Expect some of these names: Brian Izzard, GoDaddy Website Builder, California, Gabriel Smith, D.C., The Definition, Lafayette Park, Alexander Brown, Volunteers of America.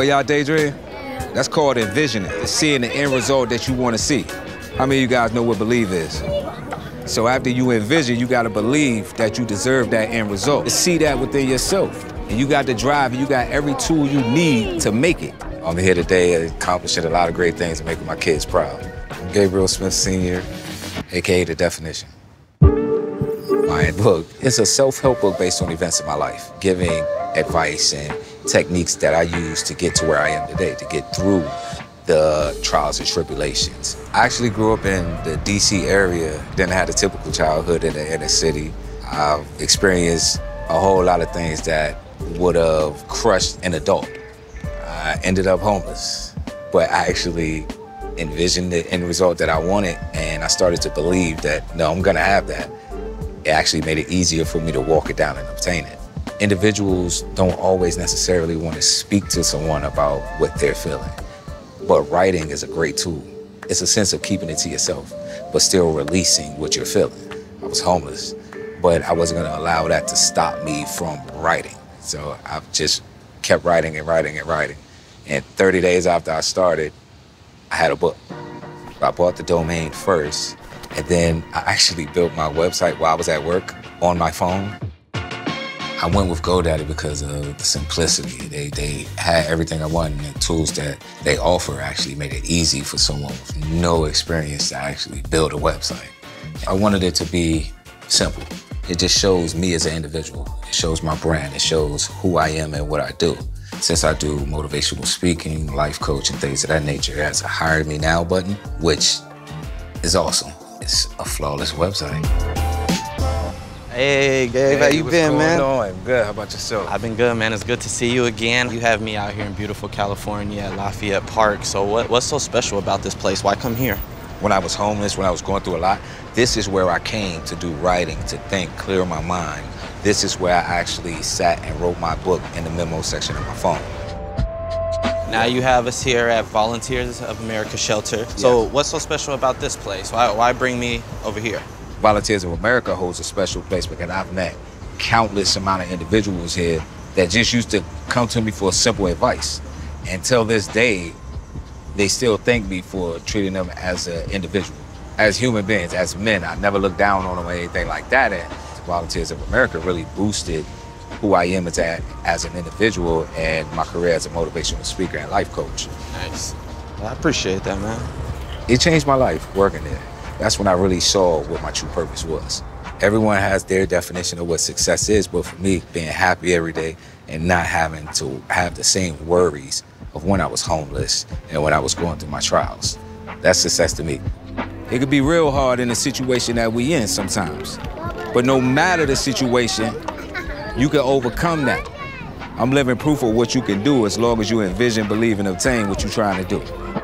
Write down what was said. For y'all daydream? That's called envisioning. It's seeing the end result that you want to see. How many of you guys know what believe is? So after you envision, you got to believe that you deserve that end result. See that within yourself. And you got the drive and you got every tool you need to make it. I'm here today accomplishing a lot of great things and making my kids proud. I'm Gabriel Smith, Sr., a.k.a. The Definition. My book is a self-help book based on events in my life, giving advice and techniques that I use to get to where I am today, to get through the trials and tribulations. I actually grew up in the D.C. area, then I had a typical childhood in the inner city. I've experienced a whole lot of things that would have crushed an adult. I ended up homeless, but I actually envisioned the end result that I wanted, and I started to believe that, no, I'm gonna have that. It actually made it easier for me to walk it down and obtain it. Individuals don't always necessarily want to speak to someone about what they're feeling, but writing is a great tool. It's a sense of keeping it to yourself, but still releasing what you're feeling. I was homeless, but I wasn't gonna allow that to stop me from writing. So I've just kept writing and writing and writing. And 30 days after I started, I had a book. I bought the domain first, and then I actually built my website while I was at work on my phone. I went with GoDaddy because of the simplicity. They had everything I wanted, and the tools that they offer actually made it easy for someone with no experience to actually build a website. I wanted it to be simple. It just shows me as an individual. It shows my brand. It shows who I am and what I do. Since I do motivational speaking, life coaching, things of that nature, it has a Hire Me Now button, which is awesome. It's a flawless website. Hey, Gabe, how you been, man? I'm good. How about yourself? I've been good, man. It's good to see you again. You have me out here in beautiful California at Lafayette Park. So what's so special about this place? Why come here? When I was homeless, when I was going through a lot, this is where I came to do writing, to think, clear my mind. This is where I actually sat and wrote my book in the memo section of my phone. Now you have us here at Volunteers of America Shelter. So yes. What's so special about this place? Why bring me over here? Volunteers of America holds a special place because I've met countless amount of individuals here that just used to come to me for simple advice. Until this day, they still thank me for treating them as an individual. As human beings, as men, I never looked down on them or anything like that. And Volunteers of America really boosted who I am as an individual and my career as a motivational speaker and life coach. Nice. Well, I appreciate that, man. It changed my life working there. That's when I really saw what my true purpose was. Everyone has their definition of what success is, but for me, being happy every day and not having to have the same worries of when I was homeless and when I was going through my trials. That's success to me. It could be real hard in the situation that we in sometimes, but no matter the situation, you can overcome that. I'm living proof of what you can do as long as you envision, believe, and obtain what you're trying to do.